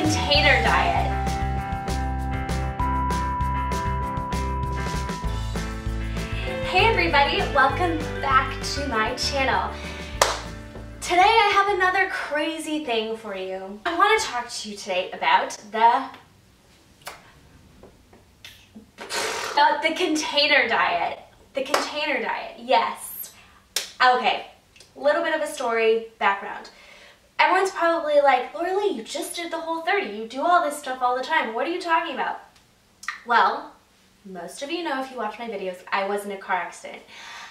container diet. Hey everybody, welcome back to my channel. Today I have another crazy thing for you. I want to talk to you today about the container diet. The container diet, yes. Okay, a little bit of a story background. Everyone's probably like, Laura Lee, you just did the Whole 30. You do all this stuff all the time. What are you talking about? Well, most of you know if you watch my videos, I was in a car accident.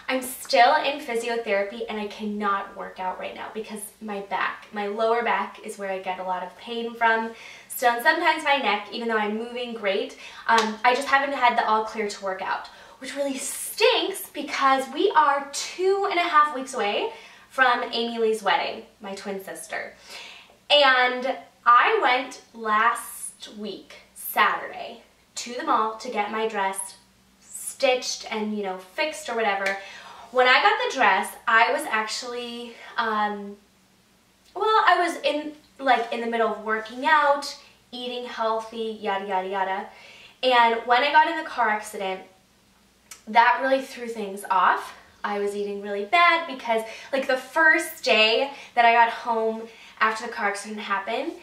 I'm still in physiotherapy and I cannot work out right now because my back, my lower back is where I get a lot of pain from. So and sometimes my neck, even though I'm moving great, I just haven't had the all clear to work out, which really stinks because we are 2.5 weeks away from Amy Lee's wedding, my twin sister. And I went last week, Saturday, to the mall to get my dress stitched and, you know, fixed or whatever. When I got the dress, I was actually, well, I was in the middle of working out, eating healthy, yada, yada, yada. And when I got in the car accident, that really threw things off. I was eating really bad because, like, the first day that I got home after the car accident happened,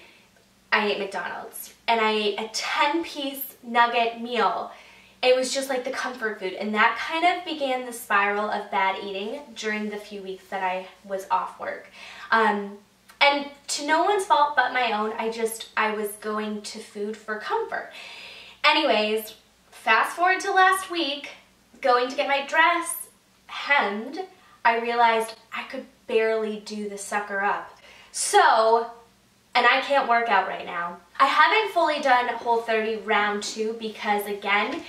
I ate McDonald's and I ate a 10-piece nugget meal. It was just like the comfort food, and that kind of began the spiral of bad eating during the few weeks that I was off work. And to no one's fault but my own, I was going to food for comfort. Anyways, fast forward to last week, going to get my dress hemmed, I realized I could barely do the sucker up. So, and I can't work out right now. I haven't fully done Whole 30 round 2 because, again,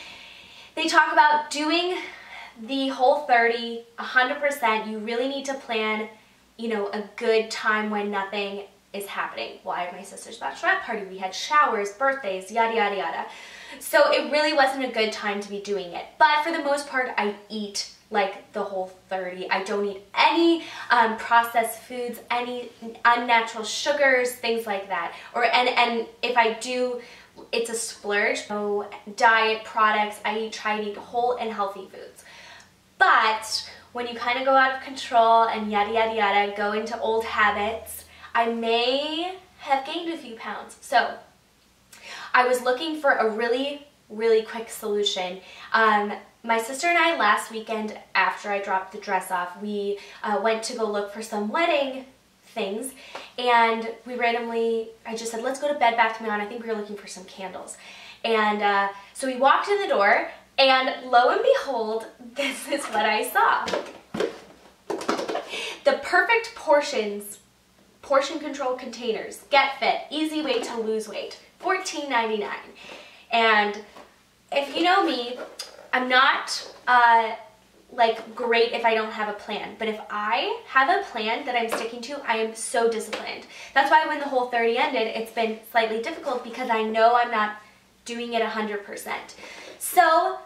they talk about doing the Whole 30 100%. You really need to plan, you know, a good time when nothing is happening. Well, I had my sister's bachelorette party, we had showers, birthdays, yada, yada, yada. So it really wasn't a good time to be doing it. But for the most part, I eat like the Whole 30. I don't eat any processed foods, any unnatural sugars, things like that. And if I do, it's a splurge. No diet products. Try to eat whole and healthy foods. But when you kind of go out of control and yada yada yada, go into old habits, I may have gained a few pounds. So I was looking for a really quick solution. My sister and I last weekend, after I dropped the dress off, we went to go look for some wedding things, and we randomly, I just said, let's go to Bed Bath and Beyond. I think we were looking for some candles. And so we walked in the door, and lo and behold, this is what I saw. The Perfect Portions, portion control containers, get fit, easy way to lose weight, $14.99. And if you know me, I'm not like great if I don't have a plan, but if I have a plan that I'm sticking to, I am so disciplined. That's why when the Whole 30 ended, it's been slightly difficult because I know I'm not doing it 100%. So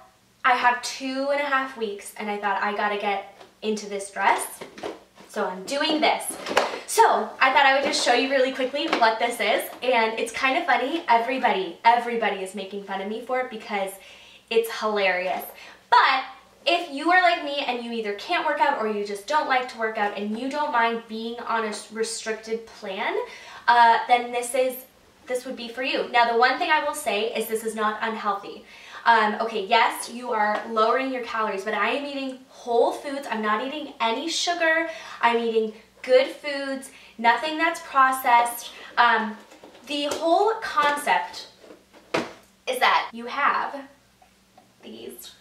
I have 2.5 weeks and I thought I gotta get into this dress. So I'm doing this. So I thought I would just show you really quickly what this is. And it's kind of funny. Everybody is making fun of me for it because it's hilarious. But if you are like me and you either can't work out or you just don't like to work out and you don't mind being on a restricted plan, then this would be for you. Now, the one thing I will say is this is not unhealthy. Okay, yes, you are lowering your calories, but I am eating whole foods. I'm not eating any sugar. I'm eating good foods, nothing that's processed. The whole concept is that you have these,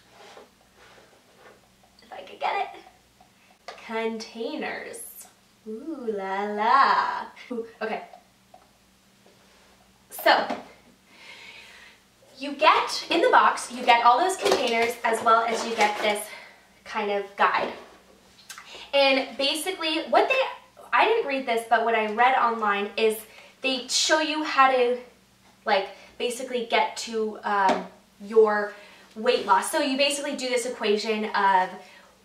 if I could get it, containers. Ooh la la. Ooh, okay. So, you get, in the box, you get all those containers as well as you get this kind of guide. And basically what they, I didn't read this, but what I read online is they show you how to, like, basically get to your weight loss. So you basically do this equation of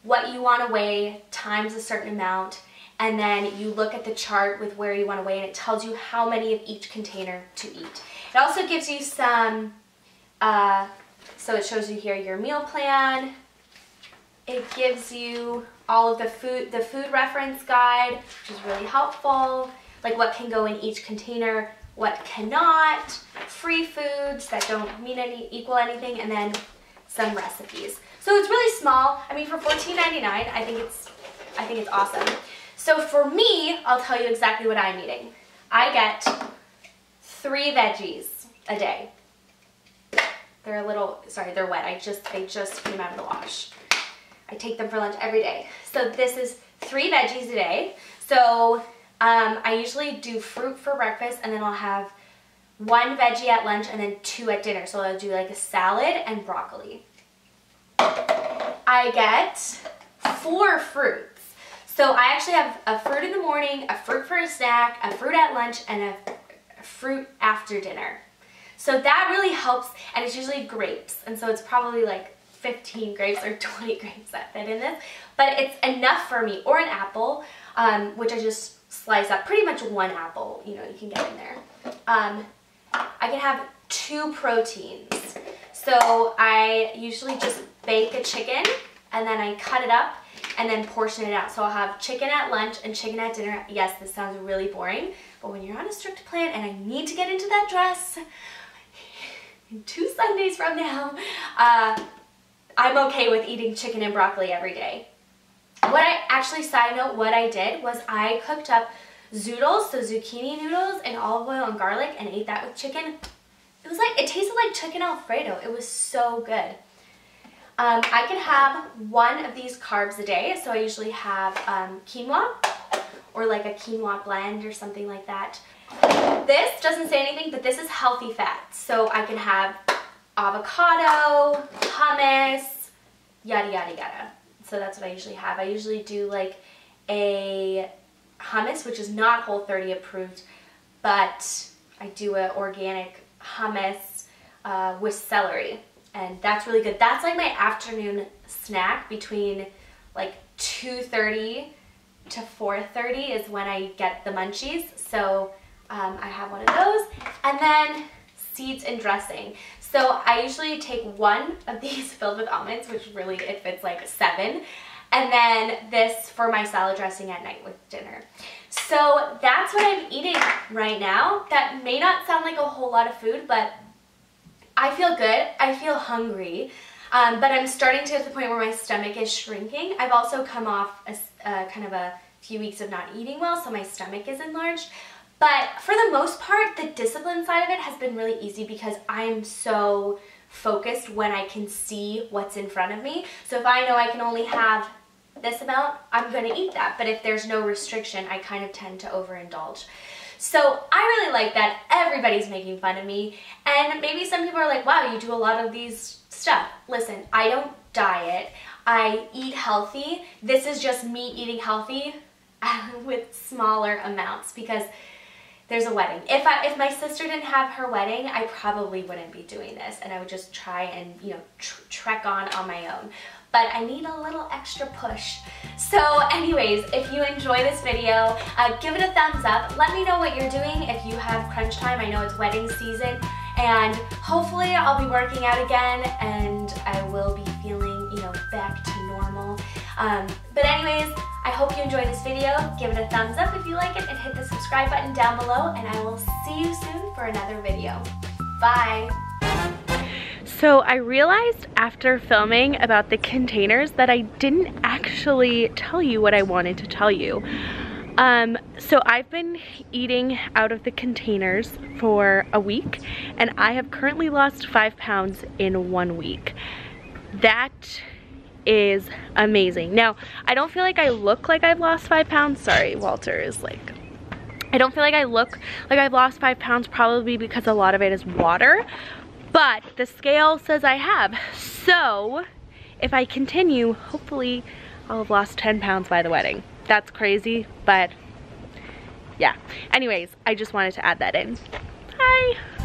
what you want to weigh times a certain amount, and then you look at the chart with where you want to weigh, and it tells you how many of each container to eat. It also gives you some, so it shows you here your meal plan. It gives you all of the food reference guide, which is really helpful, like what can go in each container, what cannot, free foods that don't mean equal anything, and then some recipes. So it's really small. I mean, for $14.99, I think it's awesome. So for me, I'll tell you exactly what I'm eating. I get 3 veggies a day. They're a little, sorry, they're wet. They just came out of the wash. I take them for lunch every day. So this is 3 veggies a day. So I usually do fruit for breakfast, and then I'll have 1 veggie at lunch and then 2 at dinner. So I'll do like a salad and broccoli. I get 4 fruits. So I actually have a fruit in the morning, a fruit for a snack, a fruit at lunch, and a fruit after dinner. So that really helps, and it's usually grapes. And so it's probably like 15 grapes or 20 grapes that fit in this, but it's enough for me, or an apple, which I just slice up, pretty much 1 apple, you know, you can get in there. I can have 2 proteins. So I usually just bake a chicken, and then I cut it up and then portion it out. So I'll have chicken at lunch and chicken at dinner. Yes, this sounds really boring, but when you're on a strict plan, and I need to get into that dress in 2 Sundays from now, I'm okay with eating chicken and broccoli every day. What I, actually, side note, what I did was I cooked up zoodles, so zucchini noodles in olive oil and garlic, and ate that with chicken. It was like, it tasted like chicken Alfredo. It was so good. I could have 1 of these carbs a day, so I usually have quinoa, or like a quinoa blend or something like that. This doesn't say anything, but this is healthy fats, so I can have avocado, hummus, yada yada yada. So that's what I usually have. I usually do like a hummus, which is not Whole 30 approved, but I do an organic hummus with celery, and that's really good. That's like my afternoon snack between like 2:30 to 4:30 is when I get the munchies. So I have 1 of those, and then seeds and dressing. So I usually take 1 of these filled with almonds, which really, it fits like 7, and then this for my salad dressing at night with dinner. So that's what I'm eating right now. That may not sound like a whole lot of food, but I feel good. I feel hungry, but I'm starting to get to the point where my stomach is shrinking. I've also come off a few weeks of not eating well, so my stomach is enlarged. But for the most part, the discipline side of it has been really easy because I'm so focused when I can see what's in front of me. So if I know I can only have this amount, I'm going to eat that. But if there's no restriction, I kind of tend to overindulge. So I really like that everybody's making fun of me. And maybe some people are like, wow, you do a lot of these stuff. Listen, I don't diet. I eat healthy. This is just me eating healthy with smaller amounts because there's a wedding. If my sister didn't have her wedding, I probably wouldn't be doing this, and I would just try and, you know, trek on my own. But I need a little extra push. So anyways, if you enjoy this video, give it a thumbs up. Let me know what you're doing if you have crunch time. I know it's wedding season, and hopefully I'll be working out again, and I will be feeling, you know, back to normal. But anyways, I hope you enjoyed this video. Give it a thumbs up if you like it, and hit the subscribe button down below, and I will see you soon for another video. Bye. So I realized after filming about the containers that I didn't actually tell you what I wanted to tell you. So I've been eating out of the containers for a week, and I have currently lost 5 pounds in 1 week. That is amazing. Now, I don't feel like I look like I've lost 5 pounds. Sorry, Walter is like, I don't feel like I look like I've lost 5 pounds, probably because a lot of it is water, but the scale says I have. So if I continue, hopefully I'll have lost 10 pounds by the wedding. That's crazy, but yeah. Anyways, I just wanted to add that in. Bye.